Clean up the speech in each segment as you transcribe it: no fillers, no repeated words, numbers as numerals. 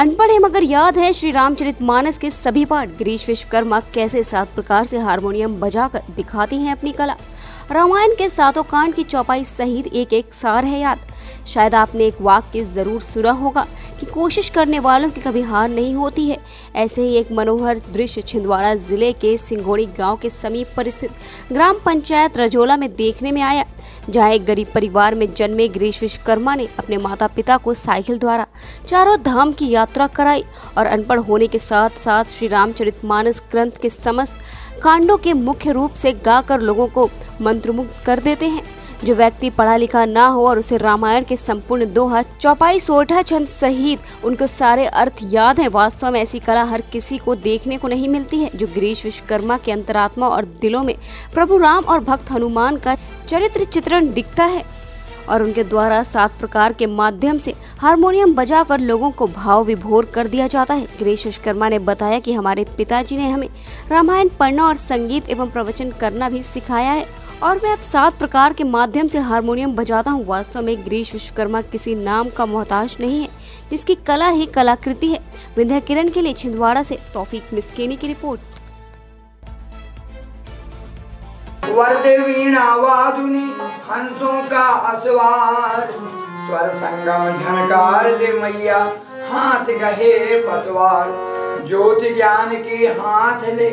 अनपढ़ है मगर याद है श्री रामचरित मानस के सभी पाठ। गिरीश विश्वकर्मा कैसे 7 प्रकार से हारमोनियम बजाकर दिखाते हैं अपनी कला। रामायण के सातों कांड की चौपाई सहित एक एक सार है याद। शायद आपने एक वाक्य जरूर सुना होगा कि कोशिश करने वालों की कभी हार नहीं होती है। ऐसे ही एक मनोहर दृश्य छिंदवाड़ा जिले के सिंगोड़ी गांव के समीप पर स्थित ग्राम पंचायत रजौला में देखने में आया, जहां एक गरीब परिवार में जन्मे गिरीश विश्वकर्मा ने अपने माता पिता को साइकिल द्वारा चारों धाम की यात्रा कराई और अनपढ़ होने के साथ साथ श्री रामचरित मानस ग्रंथ के समस्त कांडों के मुख्य रूप से गाकर लोगों को मंत्रमुग्ध कर देते हैं। जो व्यक्ति पढ़ा लिखा ना हो और उसे रामायण के संपूर्ण दोहा, चौपाई, सोठा छंद सहित उनको सारे अर्थ याद हैं। वास्तव में ऐसी कला हर किसी को देखने को नहीं मिलती है, जो गिरीश विश्वकर्मा के अंतरात्मा और दिलों में प्रभु राम और भक्त हनुमान का चरित्र चित्रण दिखता है और उनके द्वारा 7 प्रकार के माध्यम से हारमोनियम बजाकर लोगों को भाव विभोर कर दिया जाता है। गिरीश विश्वकर्मा ने बताया कि हमारे पिताजी ने हमें रामायण पढ़ना और संगीत एवं प्रवचन करना भी सिखाया है और मैं अब 7 प्रकार के माध्यम से हारमोनियम बजाता हूँ। वास्तव में गिरीश विश्वकर्मा किसी नाम का मोहताज नहीं है, जिसकी कला ही कलाकृति है। विंध्य किरण के लिए छिंदवाड़ा से तौफीक मिसकेनी की रिपोर्ट। वर्दे वीणा वादुनी हंसों का अस्वार, स्वर संगम झनकार दे मैया हाथ गहे पतवार, ज्योति ज्ञान की हाथ ले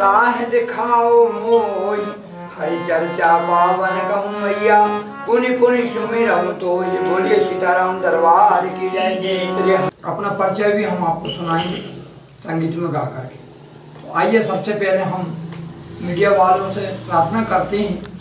राह दिखाओ मोय, हरि चर्चा पावन कहूँ मैया पुनि पुनि सुमिरम तोय। बोलिए सीताराम दरबार की जय। जय। अपना परिचय भी हम आपको सुनाएंगे संगीत में गा करके। तो आइए सबसे पहले हम मीडिया वालों से प्रार्थना करते हैं।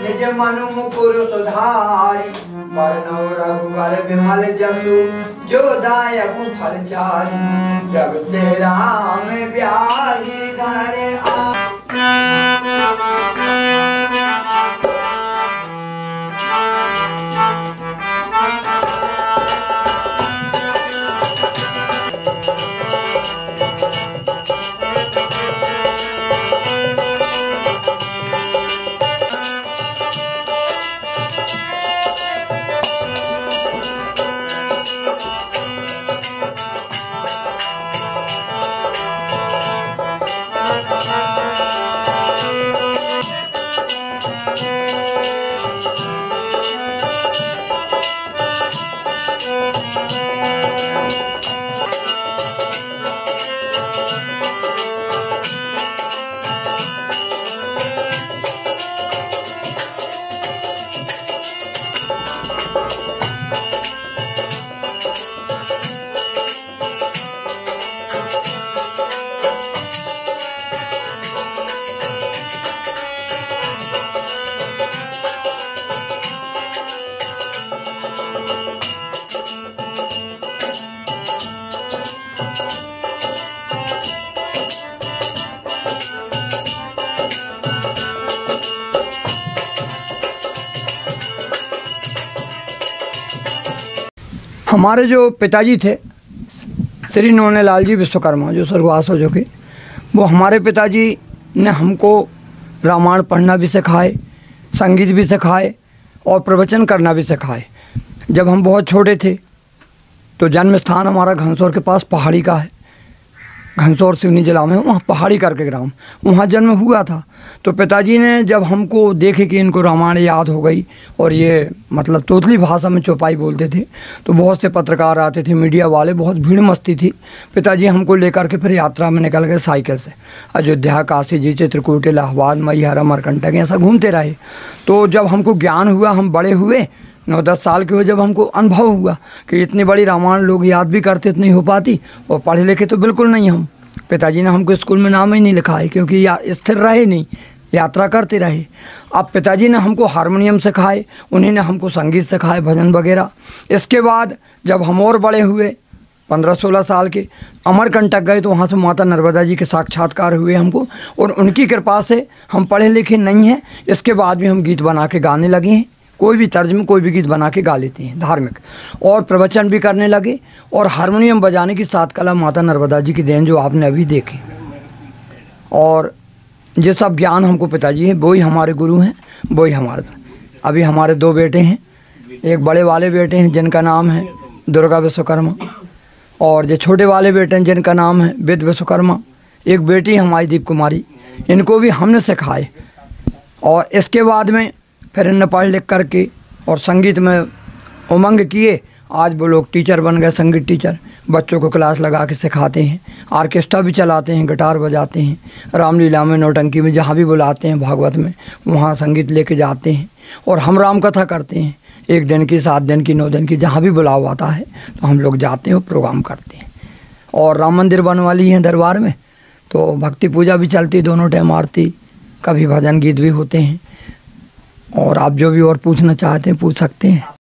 निज मनु मुकुर सुधारि, बरनौ रघुबर बिमल जसु, जो दायकु फल चारि, जब ते राम ब्याहि घर आए। हमारे जो पिताजी थे श्री नौने लाल जी विश्वकर्मा, जो स्वर्गवास हो चुके, वो हमारे पिताजी ने हमको रामायण पढ़ना भी सिखाए, संगीत भी सिखाए और प्रवचन करना भी सिखाए। जब हम बहुत छोटे थे तो जन्म स्थान हमारा घनसौर के पास पहाड़ी का है, घनसौर सिवनी जिला में, वहाँ पहाड़ी करके ग्राम, वहाँ जन्म हुआ था। तो पिताजी ने जब हमको देखे कि इनको रामायण याद हो गई और ये मतलब तोतली भाषा में चौपाई बोलते थे, तो बहुत से पत्रकार आते थे, मीडिया वाले, बहुत भीड़ मस्ती थी। पिताजी हमको लेकर के फिर यात्रा में निकल गए साइकिल से, अयोध्या, काशी जी, चित्रकूट, इलाहाबाद, मैहारा, मरकंटक, ऐसा घूमते रहे। तो जब हमको ज्ञान हुआ, हम बड़े हुए, 9-10 साल के हुए, जब हमको अनुभव हुआ कि इतनी बड़ी रामायण लोग याद भी करते इतनी हो पाती, और पढ़े लिखे तो बिल्कुल नहीं हम। पिताजी ने हमको स्कूल में नाम ही नहीं लिखा है, क्योंकि स्थिर रहे नहीं, यात्रा करते रहे। अब पिताजी ने हमको हारमोनियम सिखाए, उन्हीं ने हमको संगीत सिखाए, भजन वगैरह। इसके बाद जब हम और बड़े हुए, 15-16 साल के, अमरकंटक गए, तो वहाँ से माता नर्मदा जी के साक्षात्कार हुए हमको, और उनकी कृपा से हम पढ़े लिखे नहीं हैं, इसके बाद भी हम गीत बना के गाने लगे हैं, कोई भी तर्ज में कोई भी गीत बना के गा लेते हैं धार्मिक, और प्रवचन भी करने लगे। और हारमोनियम बजाने की 7 कला माता नर्मदा जी की देन, जो आपने अभी देखी। और ये सब ज्ञान हमको पिताजी है, वो ही हमारे गुरु हैं, वो ही हमारे। अभी हमारे 2 बेटे हैं, एक बड़े वाले बेटे हैं जिनका नाम है दुर्गा विश्वकर्मा, और जो छोटे वाले बेटे हैं जिनका नाम है वेद विश्वकर्मा। एक बेटी हमारी दीप कुमारी, इनको भी हमने सिखाए। और इसके बाद में फिर इन्हें पढ़ लिख करके और संगीत में उमंग किए, आज वो लोग टीचर बन गए, संगीत टीचर, बच्चों को क्लास लगा के सिखाते हैं, आर्केस्ट्रा भी चलाते हैं, गिटार बजाते हैं, रामलीला में, नौटंकी में, जहाँ भी बुलाते हैं, भागवत में, वहाँ संगीत लेके जाते हैं। और हम राम कथा करते हैं, 1 दिन की, 7 दिन की, 9 दिन की, जहाँ भी बुलाव आता है तो हम लोग जाते हैं और प्रोग्राम करते हैं। और राम मंदिर बनवाली है दरबार में, तो भक्ति पूजा भी चलती, दोनों टाइम आरती, कभी भजन गीत भी होते हैं। और आप जो भी और पूछना चाहते हैं पूछ सकते हैं।